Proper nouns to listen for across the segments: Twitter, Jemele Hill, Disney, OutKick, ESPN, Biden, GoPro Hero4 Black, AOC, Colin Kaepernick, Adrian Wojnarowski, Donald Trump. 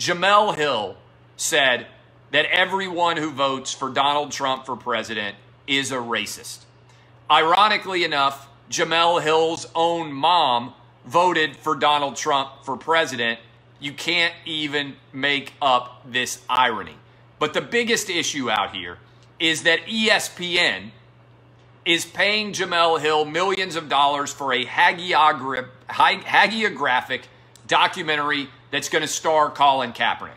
Jemele Hill said that everyone who votes for Donald Trump for president is a racist. Ironically enough, Jemele Hill's own mom voted for Donald Trump for president. You can't even make up this irony. But the biggest issue out here is that ESPN is paying Jemele Hill millions of dollars for a hagiographic documentary that's going to star Colin Kaepernick.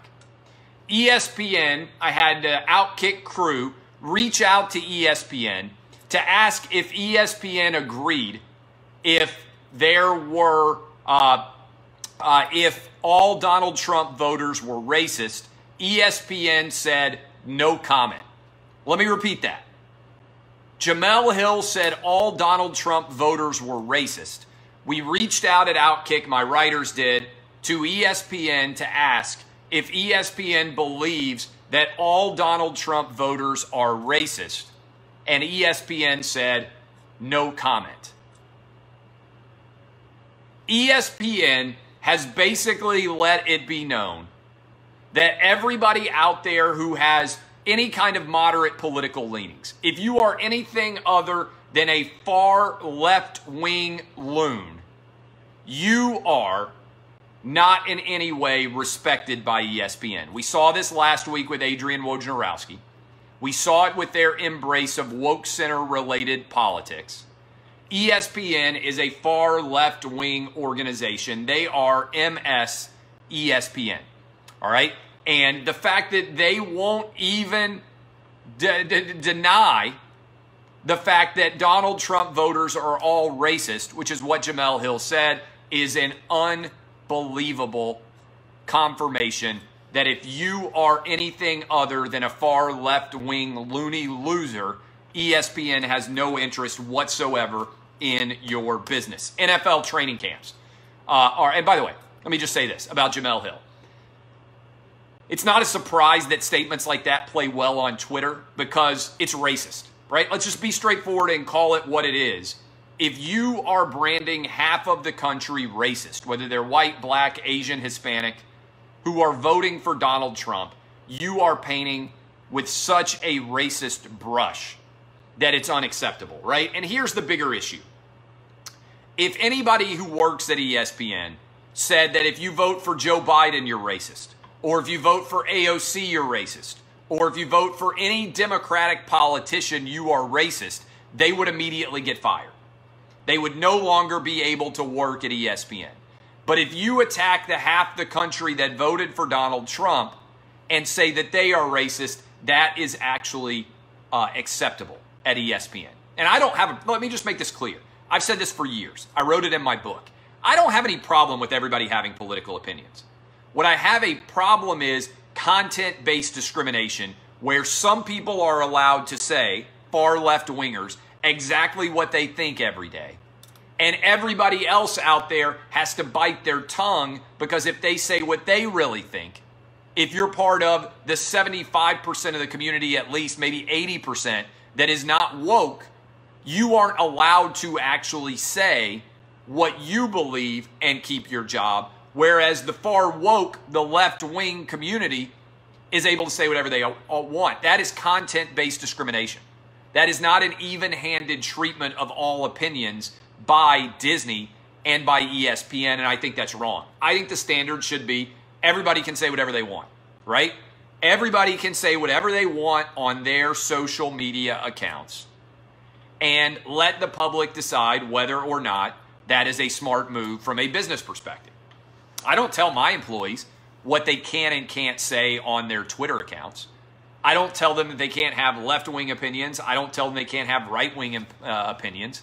ESPN, I had the OutKick crew reach out to ESPN to ask if ESPN agreed if there were, if all Donald Trump voters were racist. ESPN said no comment. Let me repeat that. Jemele Hill said all Donald Trump voters were racist. We reached out at OutKick, my writers did, to ESPN to ask if ESPN believes that all Donald Trump voters are racist. And ESPN said no comment. ESPN has basically let it be known that everybody out there who has any kind of moderate political leanings, if you are anything other than a far left-wing loon, you are not in any way respected by ESPN. We saw this last week with Adrian Wojnarowski. We saw it with their embrace of woke center-related politics. ESPN is a far left-wing organization. They are MS ESPN, all right? And the fact that they won't even deny the fact that Donald Trump voters are all racist, which is what Jemele Hill said, is an unbelievable confirmation that if you are anything other than a far left-wing loony loser, ESPN has no interest whatsoever in your business. NFL training camps. And by the way, let me just say this about Jemele Hill. It's not a surprise that statements like that play well on Twitter because it's racist, right? Let's just be straightforward and call it what it is. If you are branding half of the country racist, whether they're white, black, Asian, Hispanic, who are voting for Donald Trump, you are painting with such a racist brush that it's unacceptable, right? And here's the bigger issue. If anybody who works at ESPN said that if you vote for Joe Biden, you're racist, or if you vote for AOC, you're racist, or if you vote for any Democratic politician, you are racist, they would immediately get fired. They would no longer be able to work at ESPN. But if you attack the half the country that voted for Donald Trump and say that they are racist, that is actually acceptable at ESPN. And I don't have, let me just make this clear. I've said this for years. I wrote it in my book. I don't have any problem with everybody having political opinions. What I have a problem is content-based discrimination where some people are allowed to say, far left-wingers, exactly what they think every day. And everybody else out there has to bite their tongue because if they say what they really think, if you're part of the 75% of the community, at least maybe 80%, that is not woke, you aren't allowed to actually say what you believe and keep your job. Whereas the far woke, the left-wing community is able to say whatever they all want. That is content-based discrimination. That is not an even-handed treatment of all opinions by Disney and by ESPN, and I think that's wrong. I think the standard should be everybody can say whatever they want, right? Everybody can say whatever they want on their social media accounts and let the public decide whether or not that is a smart move from a business perspective. I don't tell my employees what they can and can't say on their Twitter accounts. I don't tell them that they can't have left-wing opinions. I don't tell them they can't have right-wing opinions.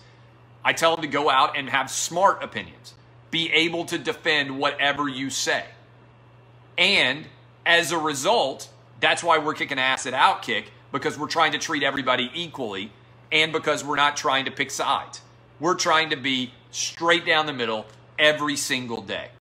I tell them to go out and have smart opinions. Be able to defend whatever you say. And as a result, that's why we're kicking ass at OutKick, because we're trying to treat everybody equally and because we're not trying to pick sides. We're trying to be straight down the middle every single day.